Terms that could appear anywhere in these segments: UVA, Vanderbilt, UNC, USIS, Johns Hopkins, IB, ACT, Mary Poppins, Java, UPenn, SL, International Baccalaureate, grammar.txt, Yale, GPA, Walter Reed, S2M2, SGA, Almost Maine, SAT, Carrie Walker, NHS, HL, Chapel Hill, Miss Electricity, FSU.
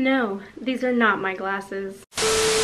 No, these are not my glasses.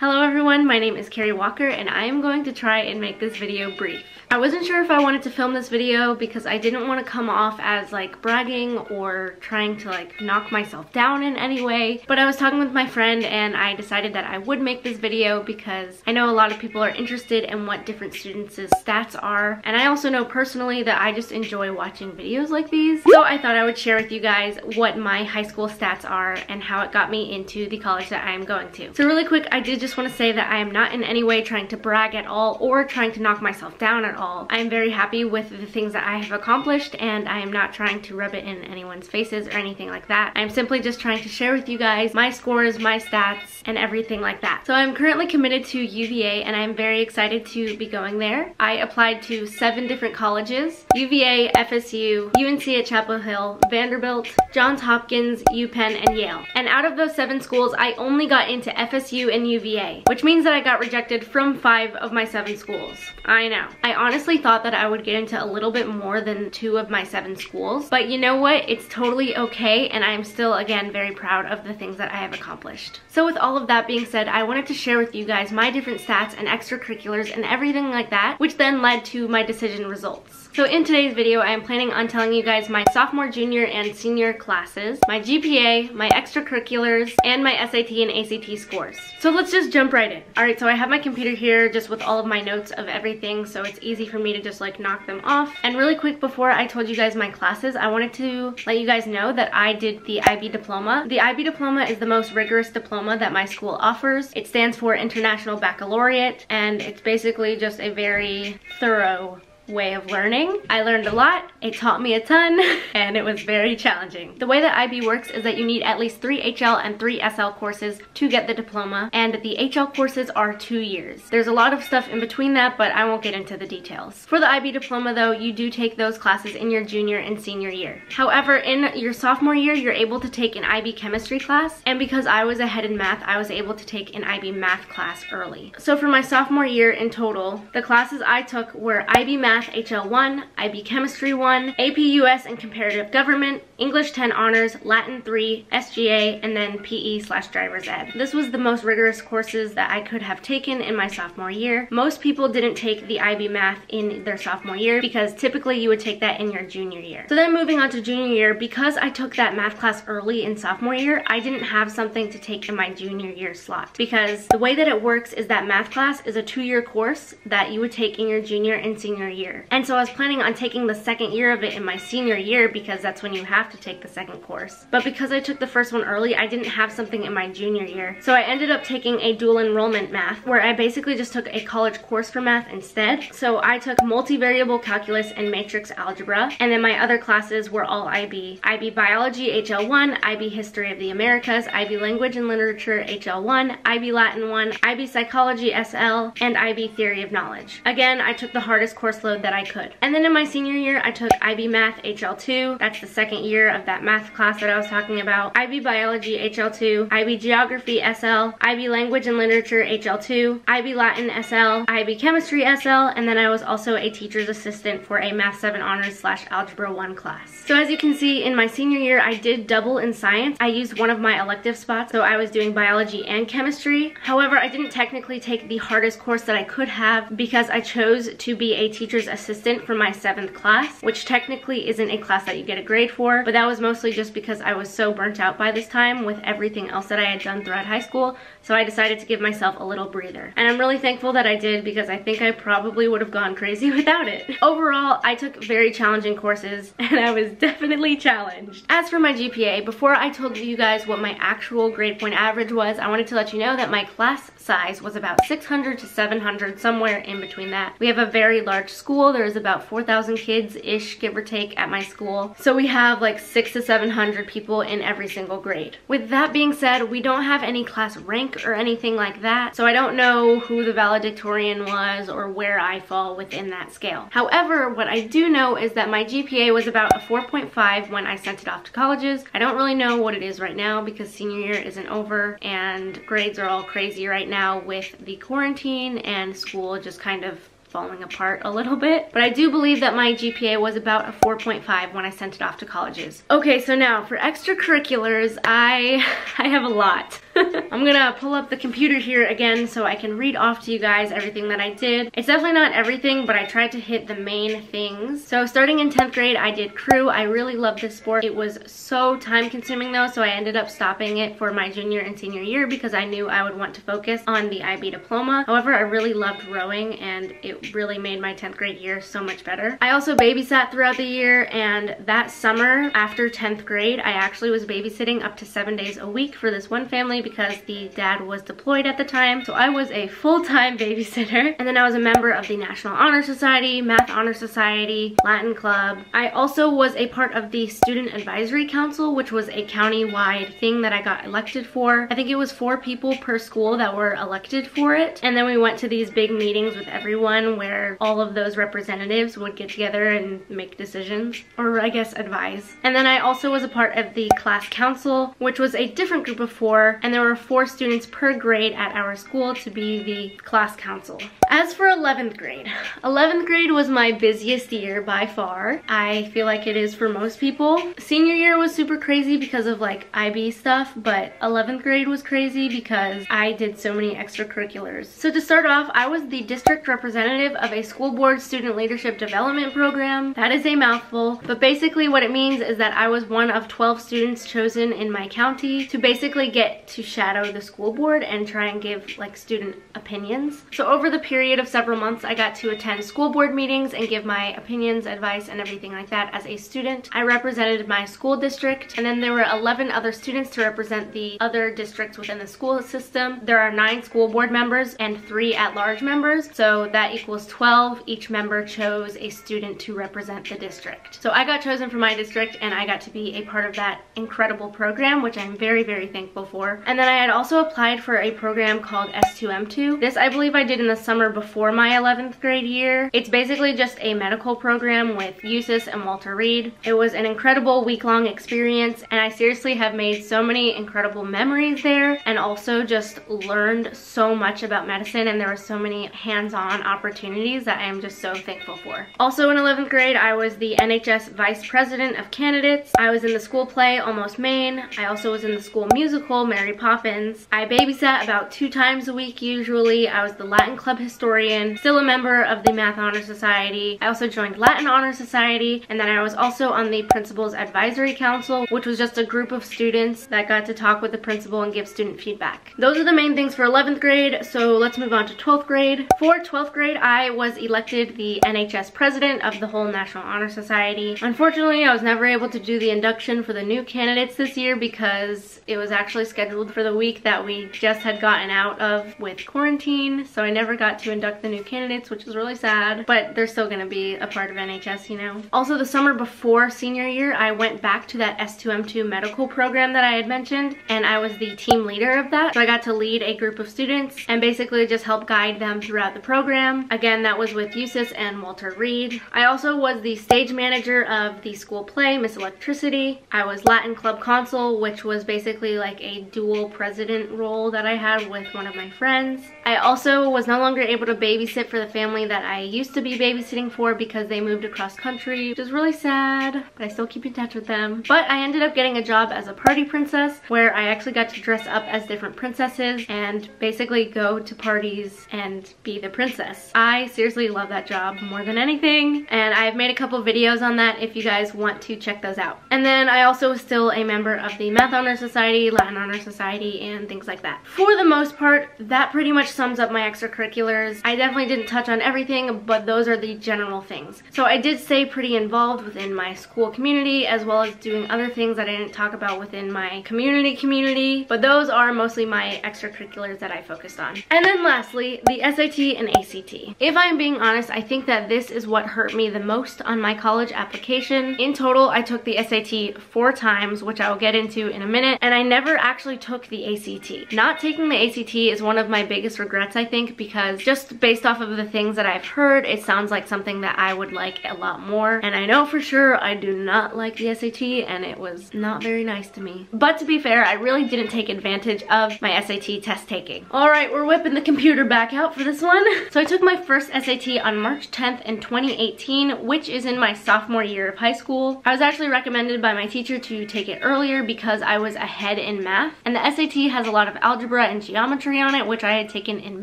Hello everyone, my name is Carrie Walker and I am going to try and make this video brief. I wasn't sure if I wanted to film this video because I didn't want to come off as like bragging or trying to like knock myself down in any way, but I was talking with my friend and I decided that I would make this video because I know a lot of people are interested in what different students' stats are, and I also know personally that I just enjoy watching videos like these, so I thought I would share with you guys what my high school stats are and how it got me into the college that I am going to. So really quick, I did just want to say that I am not in any way trying to brag at all or trying to knock myself down at all. I am very happy with the things that I have accomplished and I am not trying to rub it in anyone's faces or anything like that. I am simply just trying to share with you guys my scores, my stats, and everything like that. So I am currently committed to UVA and I am very excited to be going there. I applied to 7 different colleges: UVA, FSU, UNC at Chapel Hill, Vanderbilt, Johns Hopkins, UPenn, and Yale. And out of those 7 schools, I only got into FSU and UVA, which means that I got rejected from 5 of my 7 schools. I know. I honestly thought that I would get into a little bit more than 2 of my 7 schools, but you know what? It's totally okay, and I'm still, again, very proud of the things that I have accomplished. So with all of that being said, I wanted to share with you guys my different stats and extracurriculars and everything like that, which then led to my decision results. So in today's video, I am planning on telling you guys my sophomore, junior, and senior classes, my GPA, my extracurriculars, and my SAT and ACT scores. So let's just jump right in. Alright, so I have my computer here just with all of my notes of everything, so it's easy for me to just like knock them off. And really quick, before I told you guys my classes, I wanted to let you guys know that I did the IB diploma. The IB diploma is the most rigorous diploma that my school offers. It stands for International Baccalaureate, and it's basically just a very thorough way of learning. I learned a lot, it taught me a ton, and it was very challenging. The way that IB works is that you need at least 3 HL and 3 SL courses to get the diploma, and the HL courses are 2 years. There's a lot of stuff in between that, but I won't get into the details. For the IB diploma though, you do take those classes in your junior and senior year. However, in your sophomore year, you're able to take an IB chemistry class, and because I was ahead in math, I was able to take an IB math class early. So for my sophomore year in total, the classes I took were IB math HL1, IB Chemistry 1, AP US and Comparative Government, English 10 Honors, Latin 3, SGA, and then PE/driver's ed. This was the most rigorous courses that I could have taken in my sophomore year. Most people didn't take the IB math in their sophomore year because typically you would take that in your junior year. So then moving on to junior year, because I took that math class early in sophomore year, I didn't have something to take in my junior year slot, because the way that it works is that math class is a 2-year course that you would take in your junior and senior year. And so I was planning on taking the 2nd year of it in my senior year, because that's when you have to take the 2nd course. But because I took the 1st one early, I didn't have something in my junior year. So I ended up taking a dual enrollment math, where I basically just took a college course for math instead. So I took multivariable calculus and matrix algebra. And then my other classes were all IB. IB biology, HL1, IB history of the Americas, IB language and literature, HL1, IB Latin 1, IB psychology, SL, and IB theory of knowledge. Again, I took the hardest course load that I could. And then in my senior year, I took IB Math HL2, that's the 2nd year of that math class that I was talking about, IB Biology HL2, IB Geography SL, IB Language and Literature HL2, IB Latin SL, IB Chemistry SL, and then I was also a teacher's assistant for a Math 7 Honors/Algebra 1 class. So as you can see, in my senior year, I did double in science. I used one of my elective spots, so I was doing biology and chemistry. However, I didn't technically take the hardest course that I could have, because I chose to be a teacher's assistant for my 7th class, which technically isn't a class that you get a grade for, but that was mostly just because I was so burnt out by this time with everything else that I had done throughout high school, so I decided to give myself a little breather. And I'm really thankful that I did, because I think I probably would have gone crazy without it. Overall, I took very challenging courses, and I was definitely challenged. As for my GPA, before I told you guys what my actual grade point average was, I wanted to let you know that my class size was about 600 to 700, somewhere in between that. We have a very large school. There's about 4,000 kids-ish, give or take, at my school. So we have like 600 to 700 people in every single grade. With that being said, we don't have any class rank or anything like that, so I don't know who the valedictorian was or where I fall within that scale. However, what I do know is that my GPA was about a 4.5 when I sent it off to colleges. I don't really know what it is right now because senior year isn't over and grades are all crazy right now with the quarantine and school just kind of falling apart a little bit. But I do believe that my GPA was about a 4.5 when I sent it off to colleges. Okay, so now for extracurriculars, I have a lot. I'm gonna pull up the computer here again so I can read off to you guys everything that I did. It's definitely not everything, but I tried to hit the main things. So starting in 10th grade, I did crew. I really loved this sport. It was so time consuming though, so I ended up stopping it for my junior and senior year because I knew I would want to focus on the IB diploma. However, I really loved rowing and it really made my 10th grade year so much better. I also babysat throughout the year, and that summer after 10th grade, I actually was babysitting up to 7 days a week for this one family because the dad was deployed at the time. So I was a full-time babysitter. And then I was a member of the National Honor Society, Math Honor Society, Latin Club. I also was a part of the Student Advisory Council, which was a county-wide thing that I got elected for. I think it was 4 people per school that were elected for it. And then we went to these big meetings with everyone where all of those representatives would get together and make decisions, or I guess advise. And then I also was a part of the class council, which was a different group of 4, and there were 4 students per grade at our school to be the class council. As for 11th grade, 11th grade was my busiest year by far. I feel like it is for most people. Senior year was super crazy because of like IB stuff, but 11th grade was crazy because I did so many extracurriculars. So to start off, I was the district representative of a school board student leadership development program. That is a mouthful, but basically what it means is that I was one of 12 students chosen in my county to basically get to shadow the school board and try and give like student opinions. So over the period of several months, I got to attend school board meetings and give my opinions, advice, and everything like that as a student. I represented my school district, and then there were 11 other students to represent the other districts within the school system. There are 9 school board members and 3 at-large members, so that equals 12. Each member chose a student to represent the district. So I got chosen for my district, and I got to be a part of that incredible program, which I'm very, very thankful for. And then I had also applied for a program called S2M2. This I believe I did in the summer before my 11th grade year. It's basically just a medical program with USIS and Walter Reed. It was an incredible week-long experience, and I seriously have made so many incredible memories there, and also just learned so much about medicine, and there were so many hands-on opportunities that I am just so thankful for. Also in 11th grade, I was the NHS Vice President of Candidates. I was in the school play Almost Maine. I also was in the school musical Mary Poppins. I babysat about 2 times a week usually. I was the Latin Club historian, still a member of the Math Honor Society. I also joined Latin Honor Society, and then I was also on the Principal's Advisory Council, which was just a group of students that got to talk with the principal and give student feedback. Those are the main things for 11th grade, so let's move on to 12th grade. For 12th grade, I was elected the NHS President of the whole National Honor Society. Unfortunately, I was never able to do the induction for the new candidates this year because it was actually scheduled for the week that we just had gotten out of with quarantine, so I never got to induct the new candidates, which is really sad, but they're still gonna be a part of NHS, you know. Also, the summer before senior year, I went back to that S2M2 medical program that I had mentioned, and I was the team leader of that, so I got to lead a group of students and basically just help guide them throughout the program. Again, that was with USIS and Walter Reed. I also was the stage manager of the school play Miss Electricity. I was Latin Club Consul, which was basically like a dual president role that I had with one of my friends. I also was no longer able to babysit for the family that I used to be babysitting for because they moved across country, which is really sad, but I still keep in touch with them. But I ended up getting a job as a party princess, where I actually got to dress up as different princesses and basically go to parties and be the princess. I seriously love that job more than anything, and I've made a couple videos on that if you guys want to check those out. And then I also was still a member of the Math Honor Society, Latin Honor Society, and things like that. For the most part, that pretty much sums up my extracurriculars. I definitely didn't touch on everything, but those are the general things. So I did stay pretty involved within my school community, as well as doing other things that I didn't talk about within my community, but those are mostly my extracurriculars that I focused on. And then lastly, the SAT and ACT. If I'm being honest, I think that this is what hurt me the most on my college application. In total, I took the SAT 4 times, which I will get into in a minute, and I never actually took took the ACT. Not taking the ACT is one of my biggest regrets, I think, because just based off of the things that I've heard, it sounds like something that I would like a lot more. And I know for sure I do not like the SAT, and it was not very nice to me. But to be fair, I really didn't take advantage of my SAT test taking. All right, we're whipping the computer back out for this one. So I took my first SAT on March 10th in 2018, which is in my sophomore year of high school. I was actually recommended by my teacher to take it earlier because I was ahead in math. And the SAT has a lot of algebra and geometry on it, which I had taken in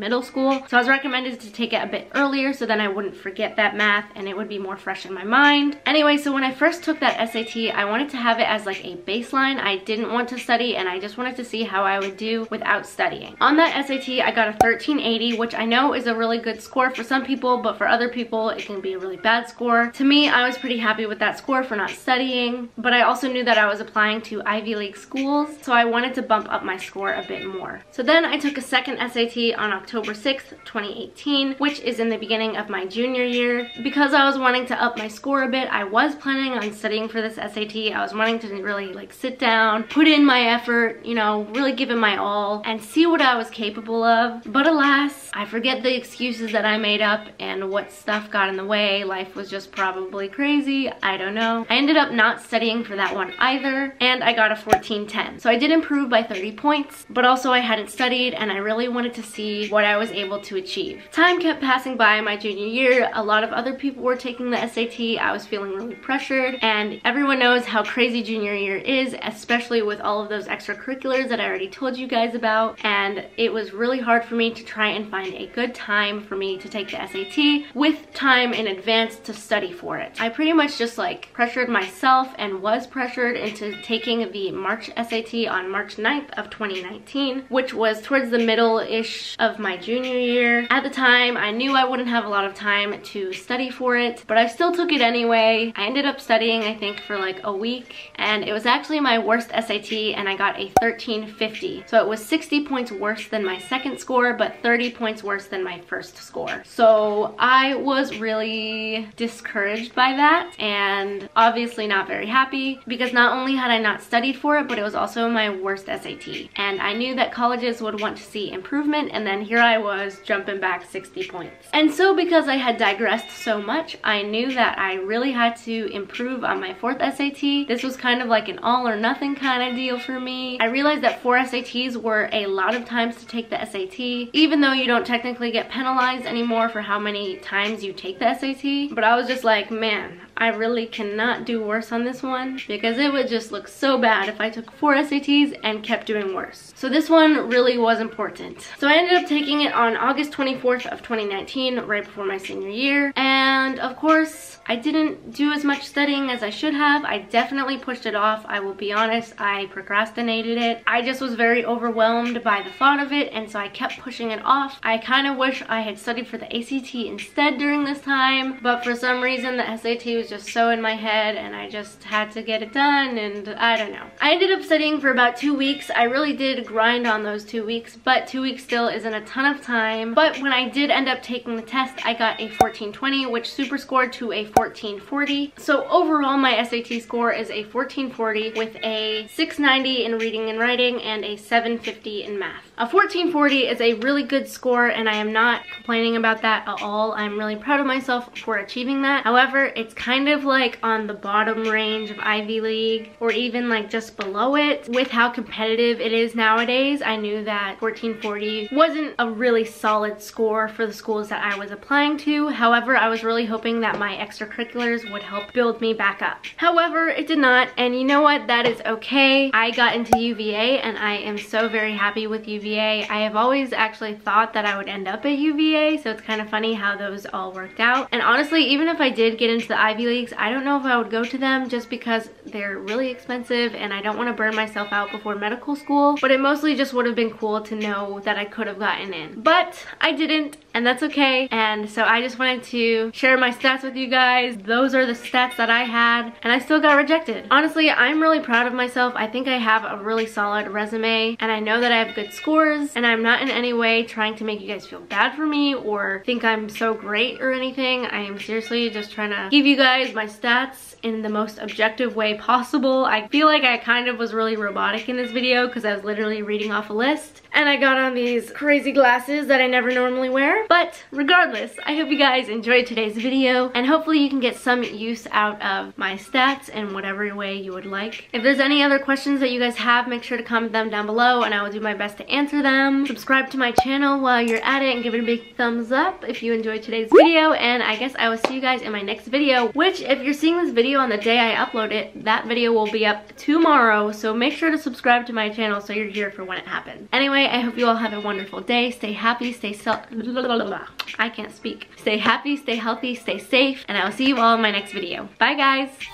middle school. So I was recommended to take it a bit earlier so then I wouldn't forget that math and it would be more fresh in my mind. Anyway, so when I first took that SAT, I wanted to have it as like a baseline. I didn't want to study and I just wanted to see how I would do without studying. On that SAT, I got a 1380, which I know is a really good score for some people, but for other people, it can be a really bad score. To me, I was pretty happy with that score for not studying, but I also knew that I was applying to Ivy League schools, so I wanted to bump up my score a bit more. So then I took a second SAT on October 6th, 2018, which is in the beginning of my junior year. Because I was wanting to up my score a bit, I was planning on studying for this SAT. I was wanting to really like sit down, put in my effort, you know, really give it my all and see what I was capable of. But alas, I forget the excuses that I made up and what stuff got in the way. Life was just probably crazy. I don't know. I ended up not studying for that one either, and I got a 1410. So I did improve by 30 points, but also I hadn't studied and I really wanted to see what I was able to achieve. Time kept passing by my junior year. A lot of other people were taking the SAT. I was feeling really pressured, and everyone knows how crazy junior year is, especially with all of those extracurriculars that I already told you guys about, and it was really hard for me to try and find a good time for me to take the SAT with time in advance to study for it. I pretty much just like pressured myself and was pressured into taking the March SAT on March 9th of 2019, which was towards the middle-ish of my junior year. At the time, I knew I wouldn't have a lot of time to study for it, but I still took it anyway. I ended up studying, I think, for like a week, and it was actually my worst SAT, and I got a 1350. So it was 60 points worse than my second score, but 30 points worse than my first score. So I was really discouraged by that, and obviously not very happy, because not only had I not studied for it, but it was also my worst SAT. And I knew that colleges would want to see improvement, and then here I was jumping back 60 points. And so because I had digressed so much, I knew that I really had to improve on my fourth SAT. This was kind of like an all or nothing kind of deal for me. I realized that 4 SATs were a lot of times to take the SAT, even though you don't technically get penalized anymore for how many times you take the SAT. But I was just like, man, I really cannot do worse on this one, because it would just look so bad if I took 4 SATs and kept doing worse. So this one really was important. So I ended up taking it on August 24th of 2019, right before my senior year. And of course, I didn't do as much studying as I should have. I definitely pushed it off. I will be honest, I procrastinated it. I just was very overwhelmed by the thought of it, and so I kept pushing it off. I kind of wish I had studied for the ACT instead during this time, but for some reason the SAT was just so in my head and I just had to get it done, and I don't know. I ended up studying for about 2 weeks. I really did grind on those 2 weeks, but 2 weeks still isn't a ton of time. But when I did end up taking the test, I got a 1420, which super scored to a 1440. So overall my SAT score is a 1440 with a 690 in reading and writing and a 750 in math. A 1440 is a really good score, and I am not complaining about that at all. I'm really proud of myself for achieving that. However, it's kind of like on the bottom range of Ivy League, or even like just below it, with how competitive it is nowadays. I knew that 1440 wasn't a really solid score for the schools that I was applying to. However, I was really hoping that my extracurriculars would help build me back up. However, it did not, and you know what? That is okay. I got into UVA, and I am so very happy with UVA. I have always actually thought that I would end up at UVA, so it's kind of funny how those all worked out. And honestly, even if I did get into the Ivy Leagues, I don't know if I would go to them, just because they're really expensive and I don't want to burn myself out before medical school, but it mostly just would have been cool to know that I could have gotten in. But I didn't, and that's okay. And so I just wanted to share my stats with you guys. Those are the stats that I had, and I still got rejected. Honestly, I'm really proud of myself. I think I have a really solid resume, and I know that I have good scores, and I'm not in any way trying to make you guys feel bad for me or think I'm so great or anything. I am seriously just trying to give you guys analyze my stats in the most objective way possible. I feel like I kind of was really robotic in this video because I was literally reading off a list. And I got on these crazy glasses that I never normally wear. But regardless, I hope you guys enjoyed today's video. And hopefully you can get some use out of my stats in whatever way you would like. If there's any other questions that you guys have, make sure to comment them down below and I will do my best to answer them. Subscribe to my channel while you're at it and give it a big thumbs up if you enjoyed today's video. And I guess I will see you guys in my next video, which if you're seeing this video on the day I upload it, that video will be up tomorrow. So make sure to subscribe to my channel so you're here for when it happens. Anyway, I hope you all have a wonderful day. Stay happy, stay I can't speak. Stay happy, stay healthy, stay safe, and I will see you all in my next video. Bye guys!